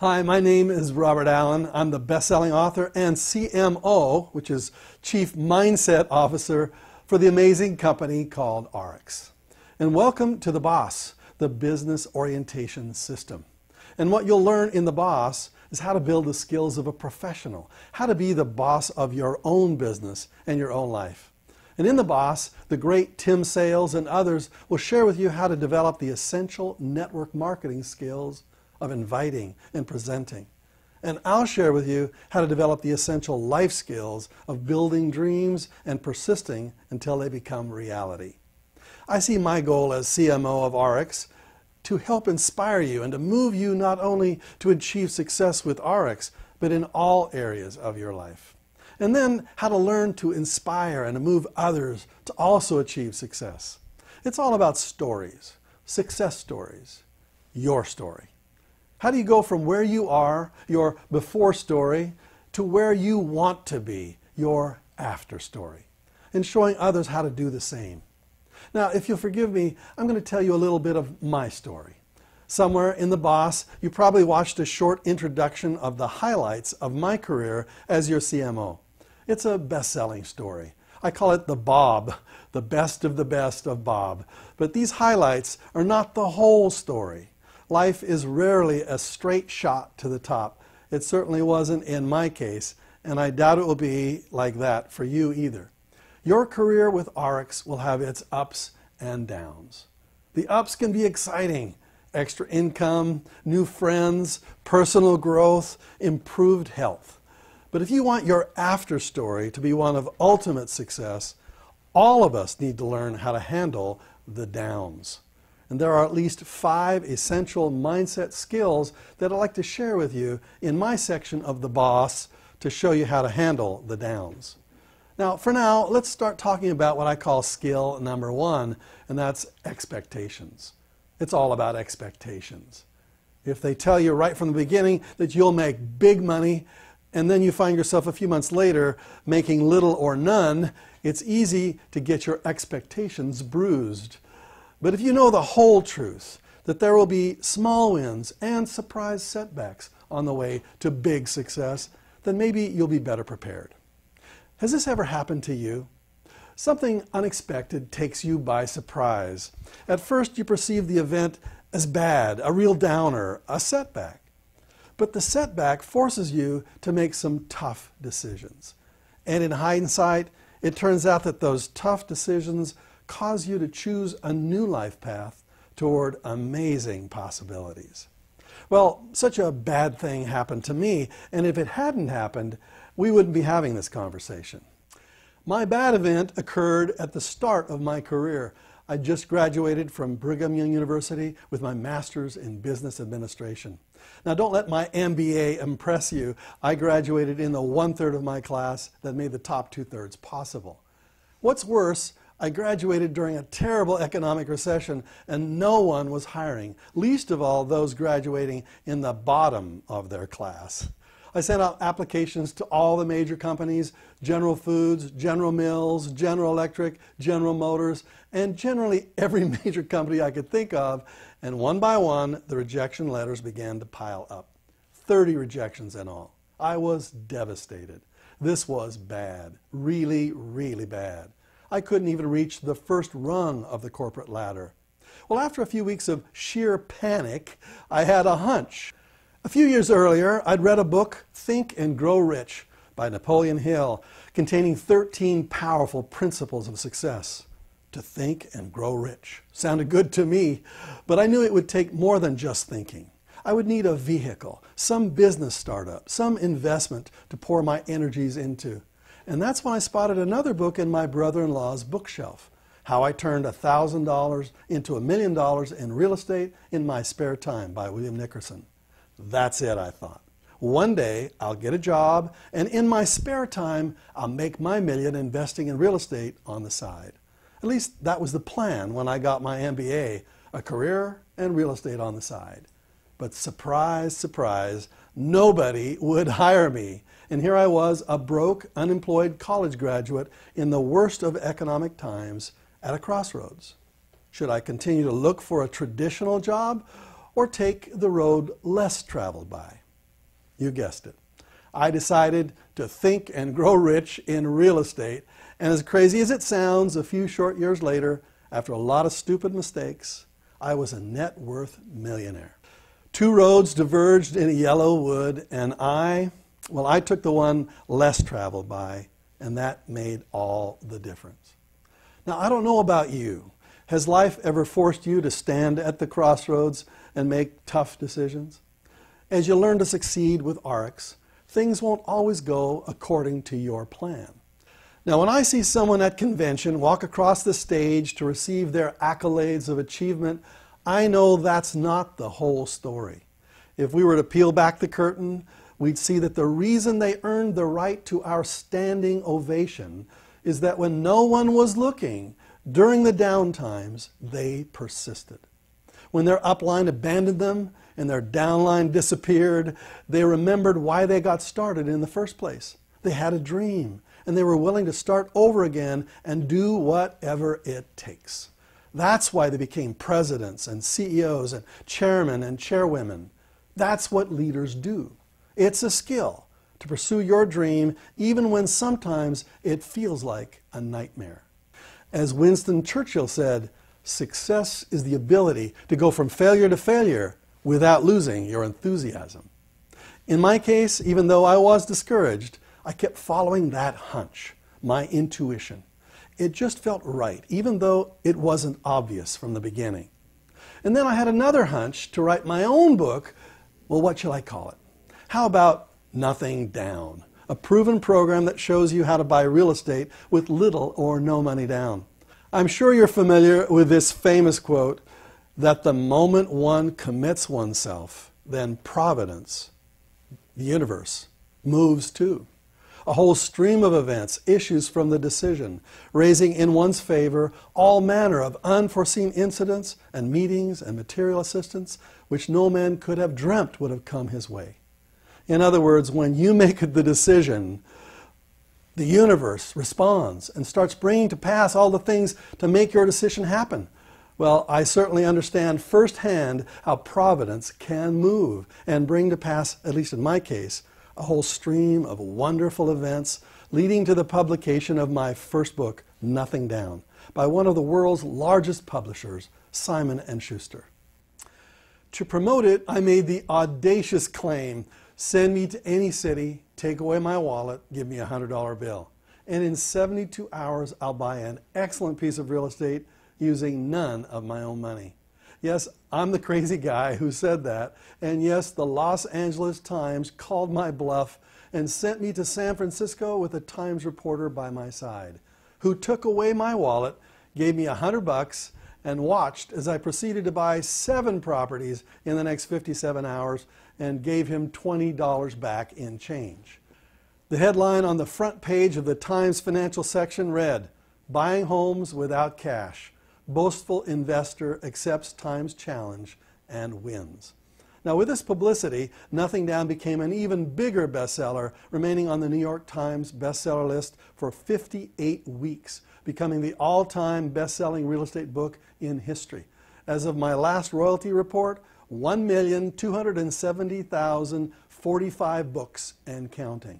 Hi, my name is Robert Allen. I'm the best-selling author and CMO, which is Chief Mindset Officer, for the amazing company called ARIIX. And welcome to The Boss, the business orientation system. And what you'll learn in The Boss is how to build the skills of a professional, how to be the boss of your own business and your own life. And in The Boss, the great Tim Sales and others will share with you how to develop the essential network marketing skills of inviting and presenting. And I'll share with you how to develop the essential life skills of building dreams and persisting until they become reality. I see my goal as CMO of ARIIX to help inspire you and to move you not only to achieve success with ARIIX, but in all areas of your life. And then how to learn to inspire and to move others to also achieve success. It's all about stories, success stories, your story. How do you go from where you are, your before story, to where you want to be, your after story, and showing others how to do the same. Now, if you'll forgive me, I'm going to tell you a little bit of my story. Somewhere in The Boss, you probably watched a short introduction of the highlights of my career as your CMO. It's a best-selling story. I call it the Bob, the best of the best of Bob. But these highlights are not the whole story. Life is rarely a straight shot to the top. It certainly wasn't in my case, and I doubt it will be like that for you either. Your career with ARIIX will have its ups and downs. The ups can be exciting. Extra income, new friends, personal growth, improved health. But if you want your after story to be one of ultimate success, all of us need to learn how to handle the downs. And there are at least 5 essential mindset skills that I'd like to share with you in my section of The Boss to show you how to handle the downs. Now, for now, let's start talking about what I call skill number 1, and that's expectations. It's all about expectations. If they tell you right from the beginning that you'll make big money, and then you find yourself a few months later making little or none, it's easy to get your expectations bruised. But if you know the whole truth, that there will be small wins and surprise setbacks on the way to big success, then maybe you'll be better prepared. Has this ever happened to you? Something unexpected takes you by surprise. At first, you perceive the event as bad, a real downer, a setback. But the setback forces you to make some tough decisions. And in hindsight, it turns out that those tough decisions cause you to choose a new life path toward amazing possibilities. Well, such a bad thing happened to me, and if it hadn't happened, we wouldn't be having this conversation. My bad event occurred at the start of my career. I just graduated from Brigham Young University with my master's in business administration. Now, don't let my MBA impress you. I graduated in the 1/3 of my class that made the top 2/3 possible. What's worse, I graduated during a terrible economic recession, and no one was hiring, least of all those graduating in the bottom of their class. I sent out applications to all the major companies, General Foods, General Mills, General Electric, General Motors, and generally every major company I could think of, and one by one, the rejection letters began to pile up. 30 rejections in all. I was devastated. This was bad, really, really bad. I couldn't even reach the first rung of the corporate ladder. Well, after a few weeks of sheer panic, I had a hunch. A few years earlier, I'd read a book, Think and Grow Rich, by Napoleon Hill, containing 13 powerful principles of success. To think and grow rich sounded good to me, but I knew it would take more than just thinking. I would need a vehicle, some business startup, some investment to pour my energies into. And that's when I spotted another book in my brother-in-law's bookshelf, How I Turned $1,000 into $1 million in Real Estate in My Spare Time by William Nickerson. That's it, I thought. One day, I'll get a job, and in my spare time, I'll make my million investing in real estate on the side. At least that was the plan when I got my MBA, a career and real estate on the side. But surprise, surprise, nobody would hire me. And here I was, a broke, unemployed college graduate in the worst of economic times at a crossroads. Should I continue to look for a traditional job or take the road less traveled by? You guessed it. I decided to think and grow rich in real estate. And as crazy as it sounds, a few short years later, after a lot of stupid mistakes, I was a net worth millionaire. Two roads diverged in a yellow wood, and I took the one less traveled by, and that made all the difference. Now, I don't know about you. Has life ever forced you to stand at the crossroads and make tough decisions? As you learn to succeed with ARIIX, things won't always go according to your plan. Now, when I see someone at convention walk across the stage to receive their accolades of achievement, I know that's not the whole story. If we were to peel back the curtain, we'd see that the reason they earned the right to our standing ovation is that when no one was looking, during the down times, they persisted. When their upline abandoned them and their downline disappeared, they remembered why they got started in the first place. They had a dream, and they were willing to start over again and do whatever it takes. That's why they became presidents and CEOs and chairmen and chairwomen. That's what leaders do. It's a skill to pursue your dream, even when sometimes it feels like a nightmare. As Winston Churchill said, success is the ability to go from failure to failure without losing your enthusiasm. In my case, even though I was discouraged, I kept following that hunch, my intuition. It just felt right, even though it wasn't obvious from the beginning. And then I had another hunch to write my own book. Well, what shall I call it? How about Nothing Down? A proven program that shows you how to buy real estate with little or no money down. I'm sure you're familiar with this famous quote that the moment one commits oneself, then providence, the universe, moves too. A whole stream of events issues from the decision, raising in one's favor all manner of unforeseen incidents and meetings and material assistance which no man could have dreamt would have come his way. In other words, when you make the decision, the universe responds and starts bringing to pass all the things to make your decision happen. Well, I certainly understand firsthand how providence can move and bring to pass, at least in my case, a whole stream of wonderful events leading to the publication of my first book, Nothing Down, by one of the world's largest publishers, Simon & Schuster. To promote it, I made the audacious claim, send me to any city, take away my wallet, give me $100 bill. And in 72 hours, I'll buy an excellent piece of real estate using none of my own money. Yes, I'm the crazy guy who said that. And yes, the Los Angeles Times called my bluff and sent me to San Francisco with a Times reporter by my side, who took away my wallet, gave me $100 and watched as I proceeded to buy 7 properties in the next 57 hours and gave him $20 back in change. The headline on the front page of the Times financial section read, "Buying Homes Without Cash. Boastful Investor Accepts Times Challenge and Wins." Now, with this publicity, Nothing Down became an even bigger bestseller, remaining on the New York Times bestseller list for 58 weeks, becoming the all-time best-selling real estate book in history. As of my last royalty report, 1,270,045 books and counting.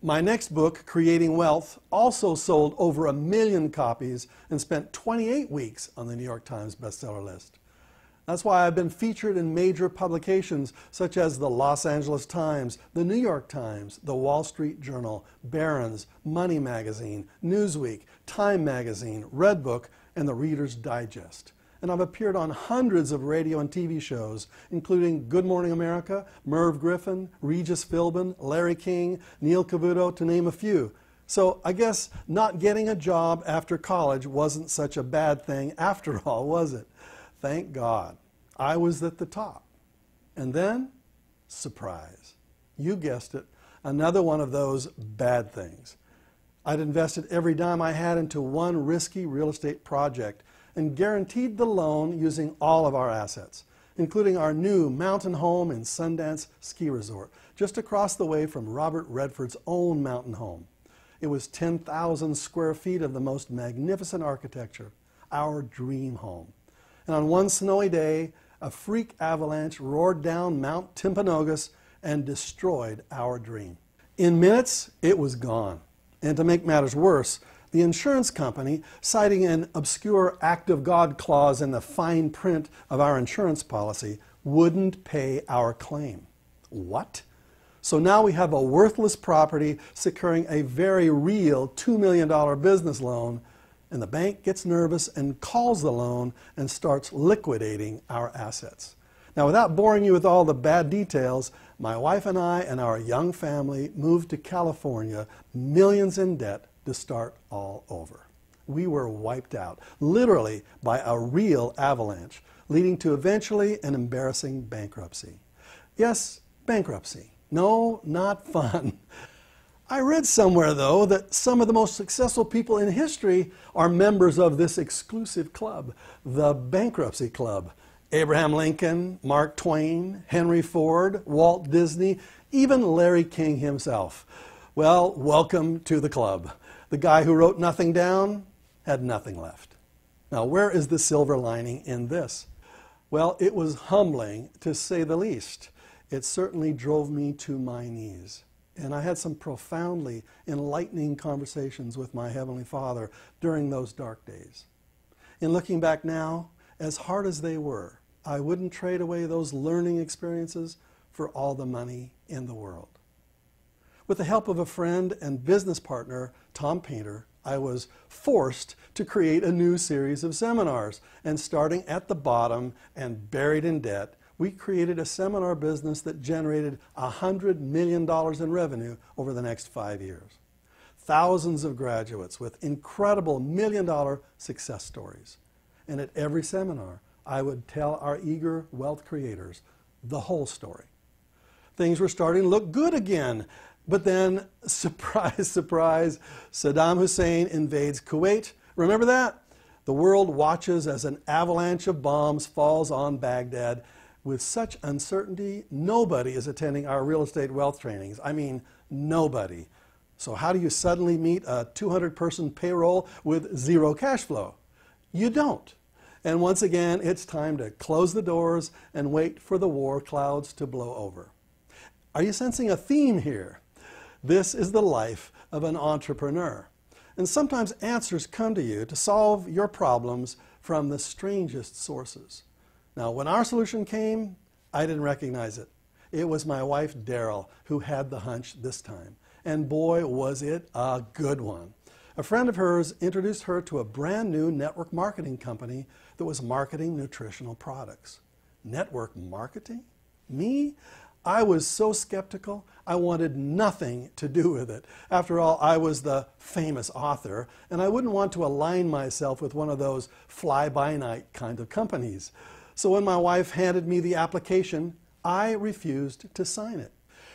My next book, Creating Wealth, also sold over 1 million copies and spent 28 weeks on the New York Times bestseller list. That's why I've been featured in major publications such as the Los Angeles Times, the New York Times, the Wall Street Journal, Barron's, Money Magazine, Newsweek, Time Magazine, Redbook, and the Reader's Digest. And I've appeared on hundreds of radio and TV shows, including Good Morning America, Merv Griffin, Regis Philbin, Larry King, Neil Cavuto, to name a few. So I guess not getting a job after college wasn't such a bad thing after all, was it? Thank God. I was at the top. And then, surprise. You guessed it, another one of those bad things. I'd invested every dime I had into one risky real estate project, and guaranteed the loan using all of our assets, including our new mountain home in Sundance Ski Resort, just across the way from Robert Redford's own mountain home. It was 10,000 square feet of the most magnificent architecture, our dream home. And on one snowy day, a freak avalanche roared down Mount Timpanogos and destroyed our dream. In minutes, it was gone. And to make matters worse, the insurance company, citing an obscure act of God clause in the fine print of our insurance policy, wouldn't pay our claim. What? So now we have a worthless property securing a very real $2 million business loan, and the bank gets nervous and calls the loan and starts liquidating our assets. Now, without boring you with all the bad details, my wife and I and our young family moved to California, millions in debt, to start all over. We were wiped out, literally by a real avalanche, leading to eventually an embarrassing bankruptcy. Yes, bankruptcy. No, not fun. I read somewhere, though, that some of the most successful people in history are members of this exclusive club, the Bankruptcy Club. Abraham Lincoln, Mark Twain, Henry Ford, Walt Disney, even Larry King himself. Well, welcome to the club. The guy who wrote Nothing Down had nothing left. Now, where is the silver lining in this? Well, it was humbling, to say the least. It certainly drove me to my knees. And I had some profoundly enlightening conversations with my Heavenly Father during those dark days. In looking back now, as hard as they were, I wouldn't trade away those learning experiences for all the money in the world. With the help of a friend and business partner, Tom Painter, I was forced to create a new series of seminars. And starting at the bottom and buried in debt, we created a seminar business that generated $100 million in revenue over the next 5 years. Thousands of graduates with incredible million-dollar success stories. And at every seminar, I would tell our eager wealth creators the whole story. Things were starting to look good again. But then, surprise, surprise, Saddam Hussein invades Kuwait. Remember that? The world watches as an avalanche of bombs falls on Baghdad. With such uncertainty, nobody is attending our real estate wealth trainings. I mean, nobody. So how do you suddenly meet a 200-person payroll with zero cash flow? You don't. And once again, it's time to close the doors and wait for the war clouds to blow over. Are you sensing a theme here? This is the life of an entrepreneur. And sometimes answers come to you to solve your problems from the strangest sources. Now, when our solution came, I didn't recognize it. It was my wife, Daryl, who had the hunch this time. And boy, was it a good one. A friend of hers introduced her to a brand new network marketing company that was marketing nutritional products. Network marketing? Me? I was so skeptical, I wanted nothing to do with it. After all, I was the famous author, and I wouldn't want to align myself with one of those fly-by-night kind of companies. So when my wife handed me the application, I refused to sign it.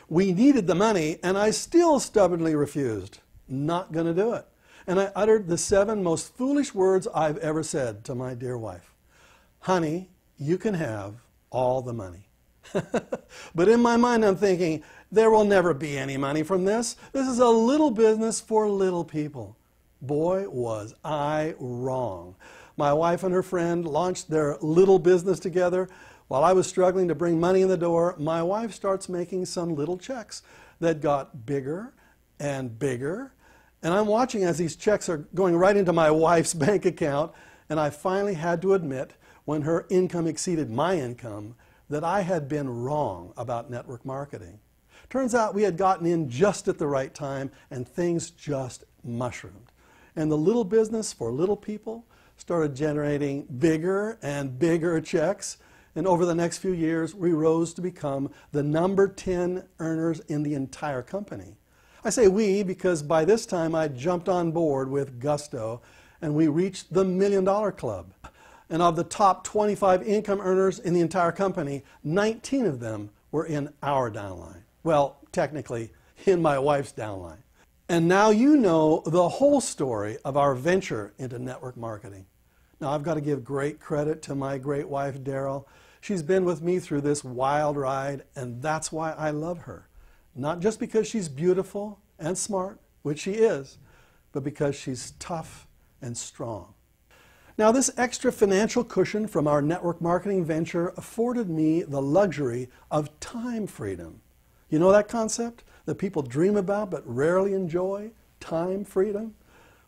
We needed the money, and I still stubbornly refused. Not going to do it. And I uttered the 7 most foolish words I've ever said to my dear wife. Honey, you can have all the money. But in my mind, I'm thinking, there will never be any money from this. This is a little business for little people. Boy, was I wrong. My wife and her friend launched their little business together. While I was struggling to bring money in the door, my wife starts making some little checks that got bigger and bigger. And I'm watching as these checks are going right into my wife's bank account. And I finally had to admit, when her income exceeded my income, that I had been wrong about network marketing. Turns out we had gotten in just at the right time, and things just mushroomed. And the little business for little people started generating bigger and bigger checks. And over the next few years, we rose to become the number 10 earners in the entire company. I say we because by this time I jumped on board with gusto, and we reached the $1 million club. And of the top 25 income earners in the entire company, 19 of them were in our downline. Well, technically, in my wife's downline. And now you know the whole story of our venture into network marketing. Now, I've got to give great credit to my great wife, Daryl. She's been with me through this wild ride, and that's why I love her. Not just because she's beautiful and smart, which she is, but because she's tough and strong. Now, this extra financial cushion from our network marketing venture afforded me the luxury of time freedom. You know that concept that people dream about but rarely enjoy? Time freedom?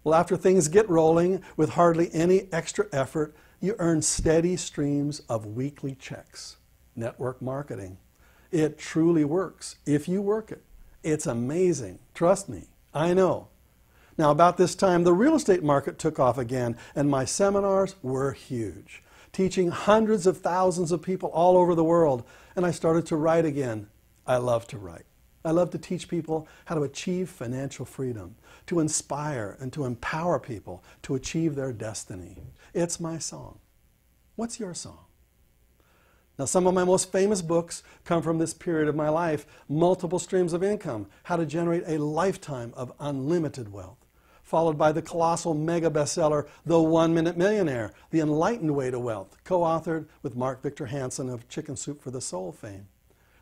Well, after things get rolling, with hardly any extra effort, you earn steady streams of weekly checks. Network marketing. It truly works if you work it. It's amazing. Trust me. I know. Now, about this time, the real estate market took off again, and my seminars were huge, teaching hundreds of thousands of people all over the world. And I started to write again. I love to write. I love to teach people how to achieve financial freedom, to inspire and to empower people to achieve their destiny. It's my song. What's your song? Now, some of my most famous books come from this period of my life. Multiple Streams of Income, How to Generate a Lifetime of Unlimited Wealth, followed by the colossal mega bestseller, The One-Minute Millionaire, The Enlightened Way to Wealth, co-authored with Mark Victor Hansen of Chicken Soup for the Soul fame.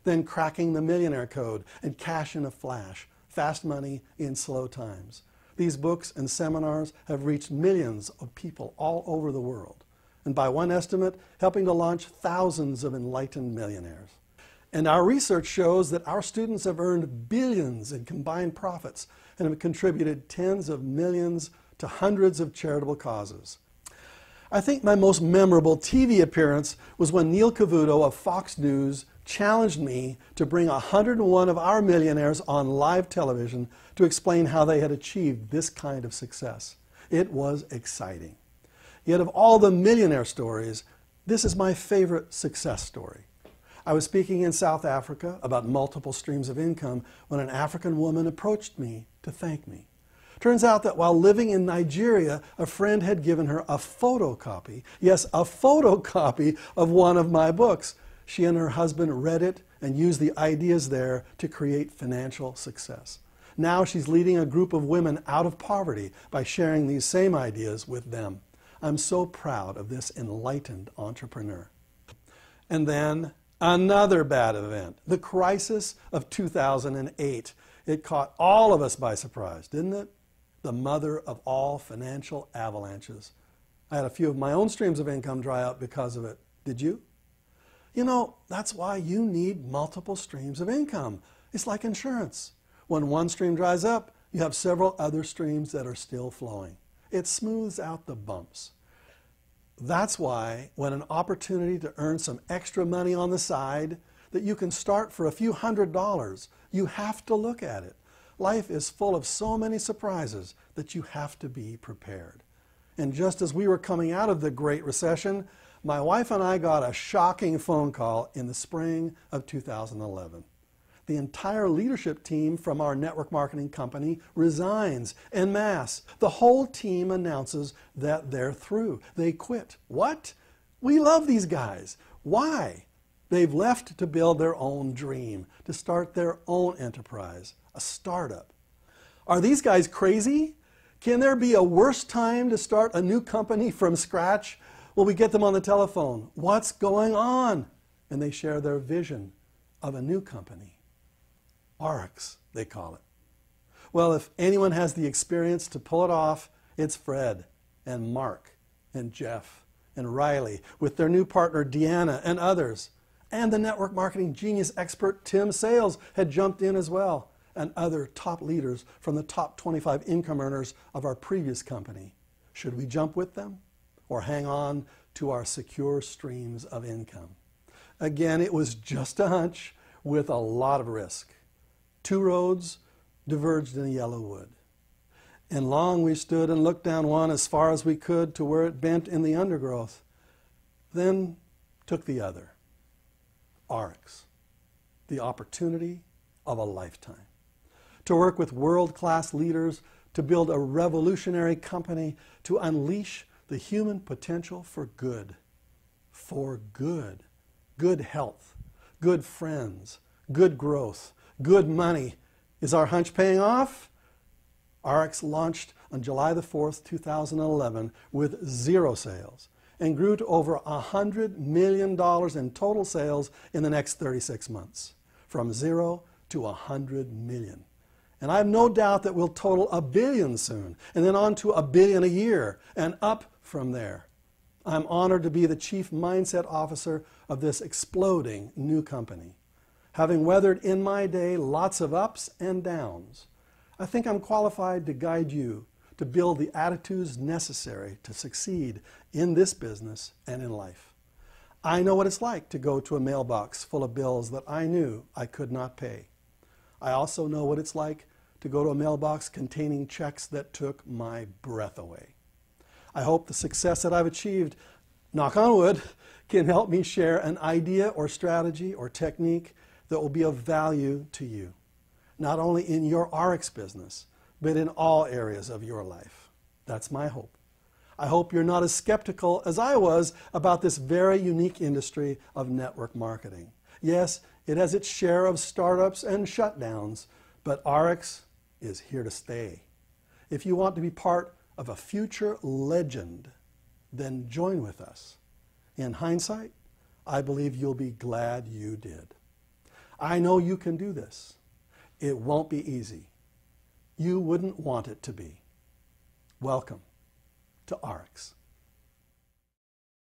Then Cracking the Millionaire Code and Cash in a Flash, Fast Money in Slow Times. These books and seminars have reached millions of people all over the world, and by one estimate, helping to launch thousands of enlightened millionaires. And our research shows that our students have earned billions in combined profits and have contributed tens of millions to hundreds of charitable causes. I think my most memorable TV appearance was when Neil Cavuto of Fox News challenged me to bring 101 of our millionaires on live television to explain how they had achieved this kind of success. It was exciting. Yet of all the millionaire stories, this is my favorite success story. I was speaking in South Africa about multiple streams of income when an African woman approached me to thank me. Turns out that while living in Nigeria, a friend had given her a photocopy, yes, a photocopy of one of my books. She and her husband read it and used the ideas there to create financial success. Now she's leading a group of women out of poverty by sharing these same ideas with them. I'm so proud of this enlightened entrepreneur. And then another bad event, the crisis of 2008. It caught all of us by surprise, didn't it? The mother of all financial avalanches. I had a few of my own streams of income dry out because of it. Did you? You know, that's why you need multiple streams of income. It's like insurance. When one stream dries up, you have several other streams that are still flowing. It smooths out the bumps. That's why when an opportunity to earn some extra money on the side that you can start for a few $100, you have to look at it. Life is full of so many surprises that you have to be prepared. And just as we were coming out of the Great Recession, my wife and I got a shocking phone call in the spring of 2011. The entire leadership team from our network marketing company resigns en masse. The whole team announces that they're through. They quit. What? We love these guys. Why? They've left to build their own dream, to start their own enterprise, a startup. Are these guys crazy? Can there be a worse time to start a new company from scratch? Well, we get them on the telephone. What's going on? And they share their vision of a new company. ARIIX, they call it. Well, if anyone has the experience to pull it off, it's Fred and Mark and Jeff and Riley with their new partner Deanna and others. And the network marketing genius expert Tim Sales had jumped in as well, and other top leaders from the top 25 income earners of our previous company. Should we jump with them or hang on to our secure streams of income? Again, it was just a hunch with a lot of risk. Two roads diverged in a yellow wood. And long we stood and looked down one as far as we could to where it bent in the undergrowth, then took the other. ARIIX, the opportunity of a lifetime. To work with world-class leaders, to build a revolutionary company, to unleash the human potential for good. For good. Good health, good friends, good growth, good money. Is our hunch paying off? ARIIX launched on July the 4th, 2011 with zero sales and grew to over $100 million in total sales in the next 36 months, from zero to 100 million. And I have no doubt that we'll total $1 billion soon, and then on to $1 billion a year and up from there. I'm honored to be the chief mindset officer of this exploding new company. Having weathered in my day lots of ups and downs, I think I'm qualified to guide you to build the attitudes necessary to succeed in this business and in life. I know what it's like to go to a mailbox full of bills that I knew I could not pay. I also know what it's like to go to a mailbox containing checks that took my breath away. I hope the success that I've achieved, knock on wood, can help me share an idea or strategy or technique that will be of value to you, not only in your ARIIX business, but in all areas of your life. That's my hope. I hope you're not as skeptical as I was about this very unique industry of network marketing. Yes, it has its share of startups and shutdowns, but ARIIX is here to stay. If you want to be part of a future legend, then join with us. In hindsight, I believe you'll be glad you did. I know you can do this. It won't be easy. You wouldn't want it to be. Welcome to ARIIX.